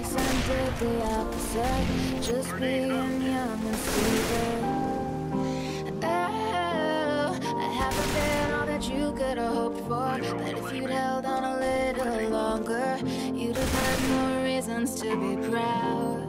twice and did the opposite, just being young and stupid. Oh, I haven't been all that you could have hoped for, but if you'd held on a little longer, you'd have had more reasons to be proud.